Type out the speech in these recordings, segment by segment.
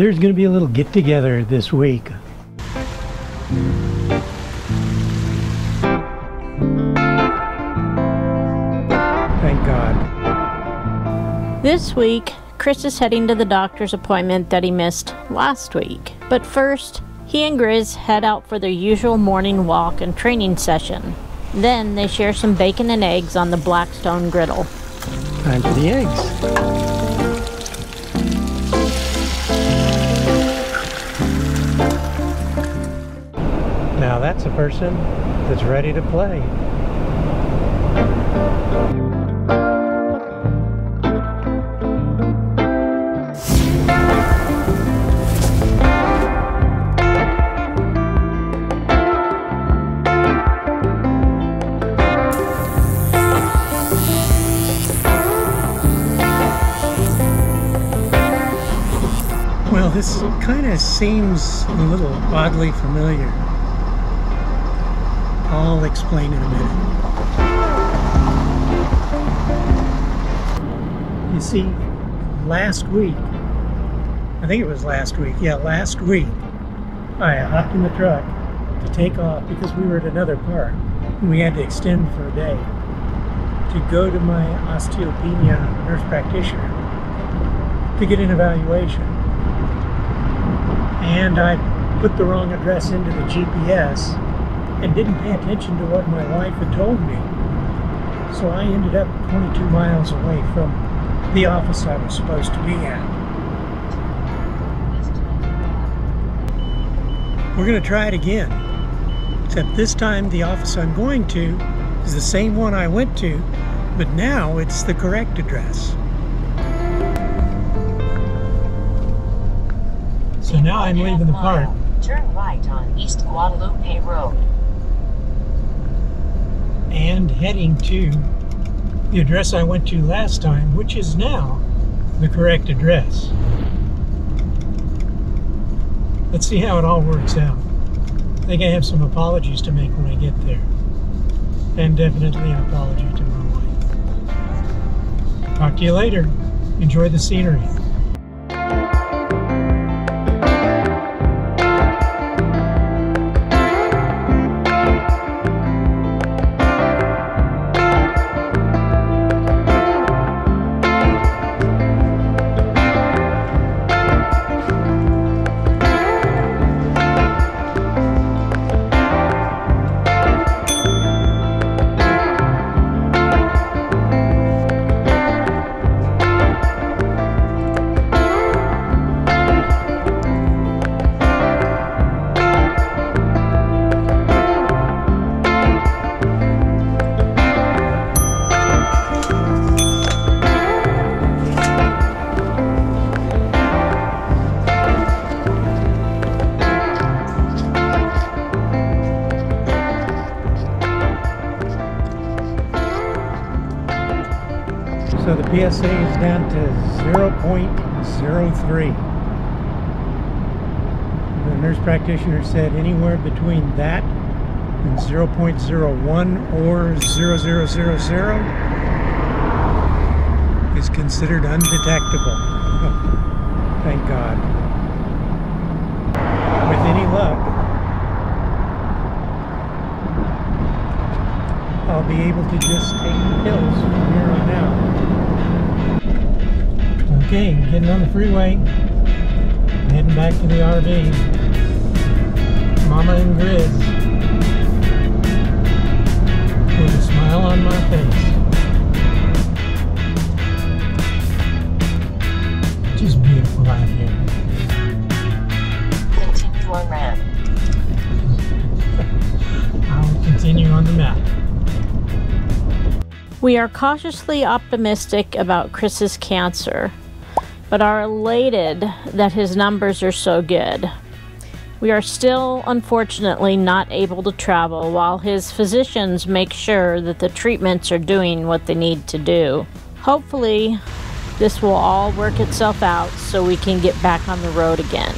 there's going to be a little get-together this week. Thank God. This week, Chris is heading to the doctor's appointment that he missed last week. But first, he and Grizz head out for their usual morning walk and training session. Then they share some bacon and eggs on the Blackstone griddle. Time for the eggs. Now that's a person that's ready to play. This kind of seems a little oddly familiar. I'll explain in a minute. You see, last week, I think it was last week, yeah, last week, I hopped in the truck to take off because we were at another park and we had to extend for a day to go to my osteopenia nurse practitioner to get an evaluation. And I put the wrong address into the GPS and didn't pay attention to what my wife had told me. So I ended up 22 miles away from the office I was supposed to be at. We're going to try it again, except this time the office I'm going to is the same one I went to, but now it's the correct address. So now I'm leaving the park. Turn right on East Guadalupe Road. And heading to the address I went to last time, which is now the correct address. Let's see how it all works out. I think I have some apologies to make when I get there. And definitely an apology to my wife. Talk to you later. Enjoy the scenery. So the PSA is down to 0.03. The nurse practitioner said anywhere between that and 0.01 or 0.0000 is considered undetectable. Thank God. With any luck, I'll be able to just take the pills from here on out. Okay, getting on the freeway, heading back to the RV. Mama and Grizz with a smile on my face. Just beautiful out here. Continue on map. I will continue on the map. We are cautiously optimistic about Chris's cancer, but are elated that his numbers are so good. We are still, unfortunately, not able to travel while his physicians make sure that the treatments are doing what they need to do. Hopefully, this will all work itself out so we can get back on the road again.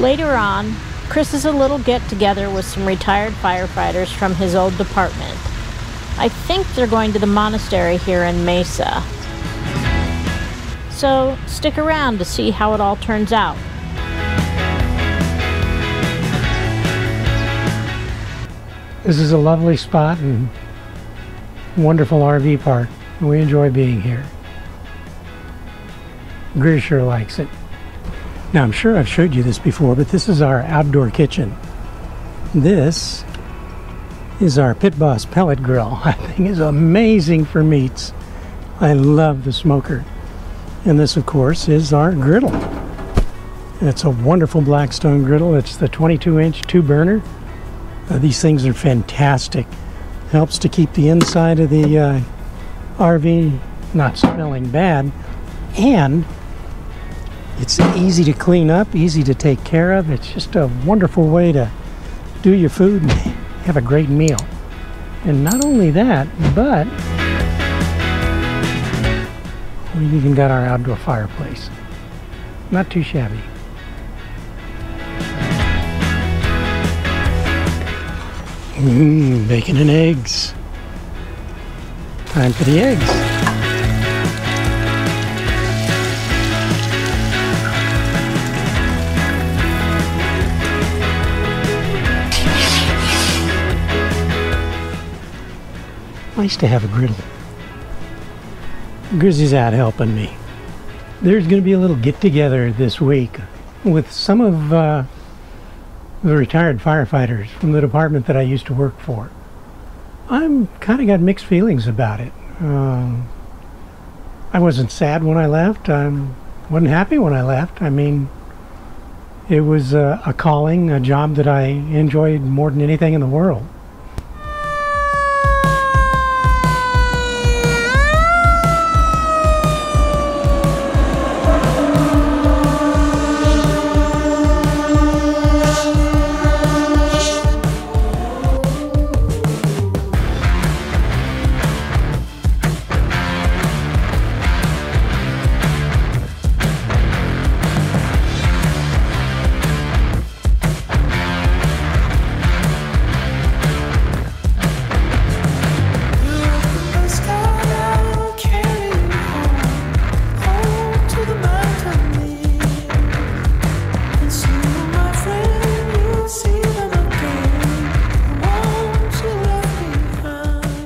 Later on, Chris is a little get-together with some retired firefighters from his old department. I think they're going to the monastery here in Mesa. So stick around to see how it all turns out. This is a lovely spot and wonderful RV park. We enjoy being here. Grizz sure likes it. Now, I'm sure I've showed you this before, but this is our outdoor kitchen. This is our Pit Boss pellet grill. I think it's amazing for meats. I love the smoker. And this, of course, is our griddle. It's a wonderful Blackstone griddle. It's the 22-inch, two-burner. These things are fantastic. Helps to keep the inside of the RV not smelling bad, and it's easy to clean up, easy to take care of. It's just a wonderful way to do your food and have a great meal. And not only that, but we even got our outdoor fireplace. Not too shabby. Bacon and eggs. Time for the eggs. Nice to have a griddle. Grizzy's out helping me. There's going to be a little get-together this week with some of the retired firefighters from the department that I used to work for. I'm kind of got mixed feelings about it. I wasn't sad when I left. I wasn't happy when I left. I mean, it was a calling, a job that I enjoyed more than anything in the world.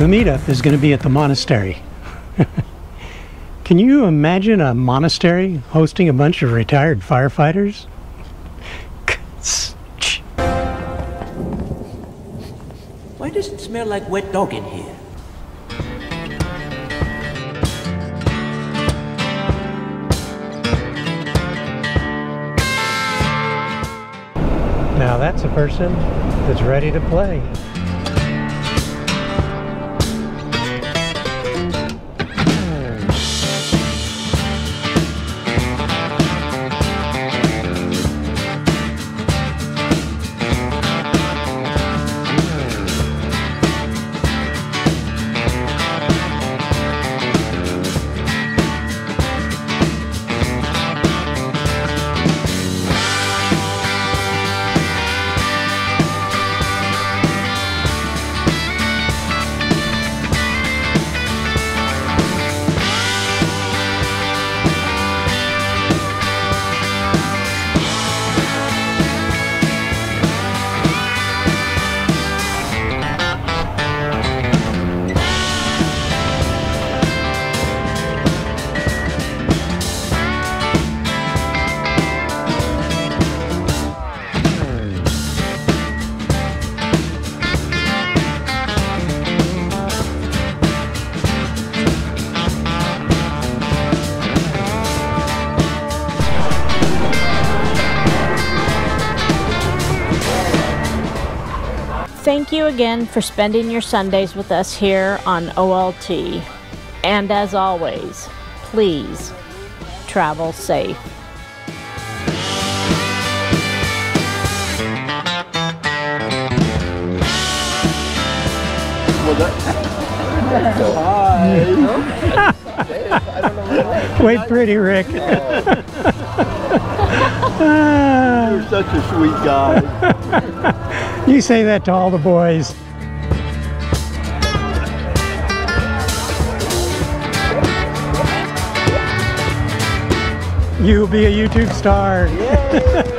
The meetup is going to be at the monastery. Can you imagine a monastery hosting a bunch of retired firefighters? Why does it smell like wet dog in here? Now that's a person that's ready to play. Thank you again for spending your Sundays with us here on OLT. And as always, please travel safe. Wait, pretty Rick. You're such a sweet guy. You say that to all the boys. You'll be a YouTube star. Yay.